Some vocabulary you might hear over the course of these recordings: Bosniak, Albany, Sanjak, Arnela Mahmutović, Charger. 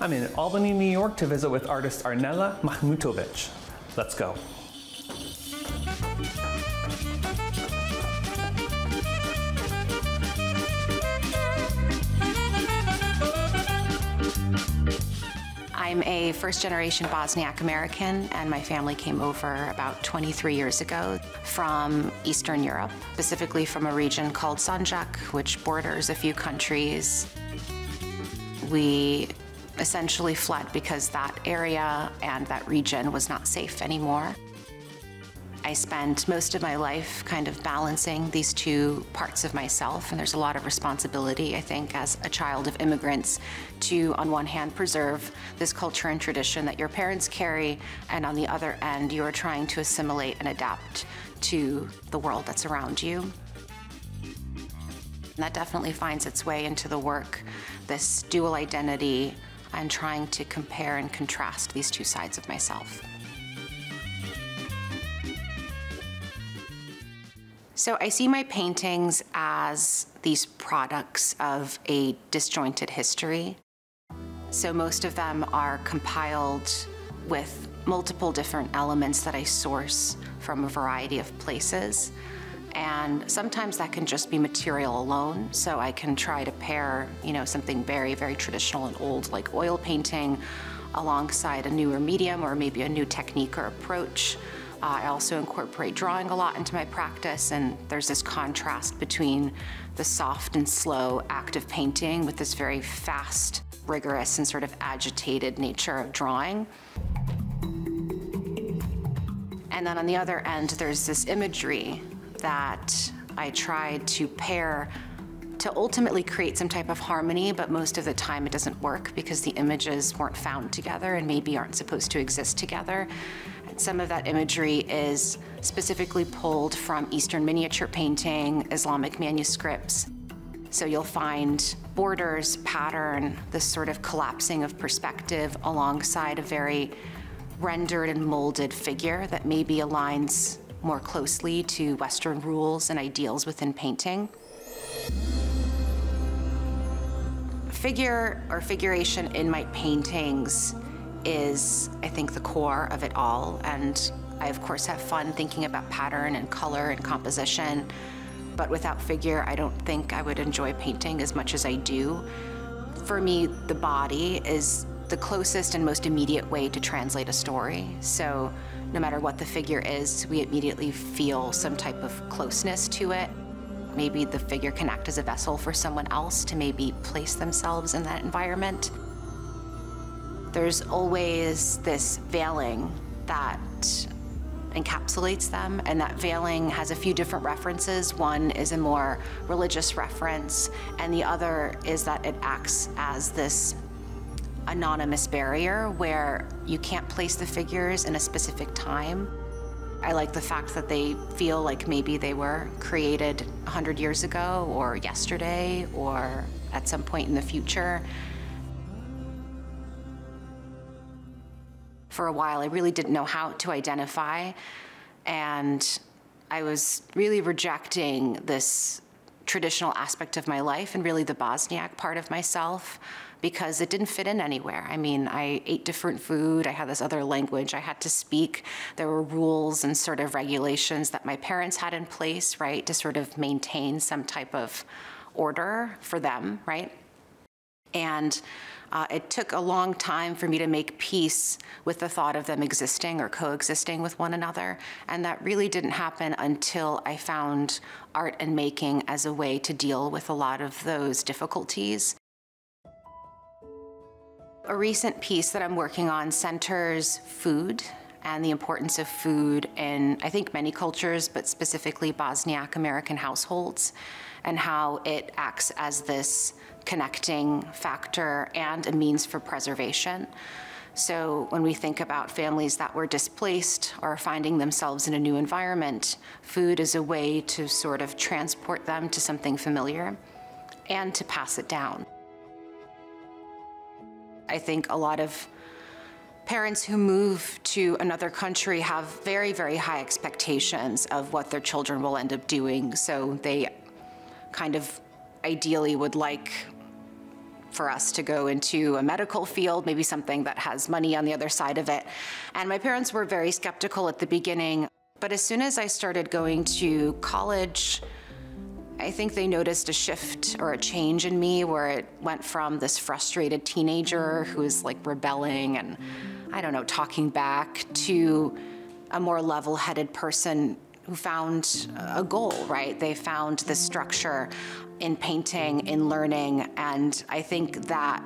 I'm in Albany, New York to visit with artist Arnela Mahmutović. Let's go. I'm a first-generation Bosniak American, and my family came over about 23 years ago from Eastern Europe, specifically from a region called Sanjak, which borders a few countries. We essentially fled because that area and that region was not safe anymore. I spent most of my life kind of balancing these two parts of myself, and there's a lot of responsibility, I think, as a child of immigrants to, on one hand, preserve this culture and tradition that your parents carry, and on the other end, you are trying to assimilate and adapt to the world that's around you. And that definitely finds its way into the work, this dual identity, and trying to compare and contrast these two sides of myself. So I see my paintings as these products of a disjointed history. So most of them are compiled with multiple different elements that I source from a variety of places. And sometimes that can just be material alone. So I can try to pair, something very, very traditional and old, like oil painting, alongside a newer medium or maybe a new technique or approach. I also incorporate drawing a lot into my practice, and there's this contrast between the soft and slow active painting with this very fast, rigorous, and sort of agitated nature of drawing. And then on the other end, there's this imagery that I tried to pair to ultimately create some type of harmony, but most of the time it doesn't work because the images weren't found together and maybe aren't supposed to exist together. And some of that imagery is specifically pulled from Eastern miniature painting, Islamic manuscripts. So you'll find borders, pattern, this sort of collapsing of perspective alongside a very rendered and molded figure that maybe aligns more closely to Western rules and ideals within painting. Figure or figuration in my paintings is, I think, the core of it all. And I, of course, have fun thinking about pattern and color and composition. But without figure, I don't think I would enjoy painting as much as I do. For me, the body is the closest and most immediate way to translate a story. So no matter what the figure is, we immediately feel some type of closeness to it. Maybe the figure can act as a vessel for someone else to maybe place themselves in that environment. There's always this veiling that encapsulates them, and that veiling has a few different references. One is a more religious reference, and the other is that it acts as this anonymous barrier where you can't place the figures in a specific time. I like the fact that they feel like maybe they were created 100 years ago or yesterday or at some point in the future. For a while, I really didn't know how to identify, and I was really rejecting this traditional aspect of my life and really the Bosniak part of myself because it didn't fit in anywhere. I mean, I ate different food, I had this other language I had to speak. There were rules and sort of regulations that my parents had in place, right, to sort of maintain some type of order for them, right? And it took a long time for me to make peace with the thought of them existing or coexisting with one another. And that really didn't happen until I found art and making as a way to deal with a lot of those difficulties. A recent piece that I'm working on centers food and the importance of food in, I think, many cultures, but specifically Bosniak American households, and how it acts as this connecting factor and a means for preservation. So when we think about families that were displaced or finding themselves in a new environment, food is a way to sort of transport them to something familiar and to pass it down. I think a lot of parents who move to another country have very, very high expectations of what their children will end up doing. So they kind of ideally would like for us to go into a medical field, maybe something that has money on the other side of it. And my parents were very skeptical at the beginning, but as soon as I started going to college, I think they noticed a shift or a change in me where it went from this frustrated teenager who was like rebelling and, I don't know, talking back to a more level-headed person who found a goal, right? They found the structure in painting, in learning, and I think that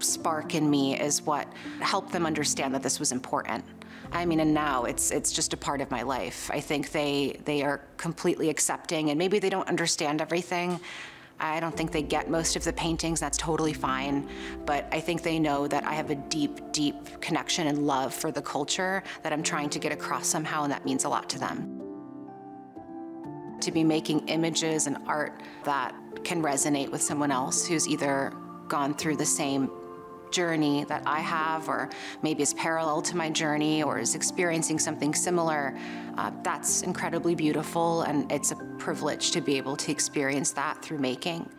spark in me is what helped them understand that this was important. I mean, and now it's just a part of my life. I think they are completely accepting, and maybe they don't understand everything. I don't think they get most of the paintings, that's totally fine, but I think they know that I have a deep, deep connection and love for the culture that I'm trying to get across somehow, and that means a lot to them. To be making images and art that can resonate with someone else who's either gone through the same journey that I have, or maybe is parallel to my journey, or is experiencing something similar, that's incredibly beautiful, and it's a privilege to be able to experience that through making.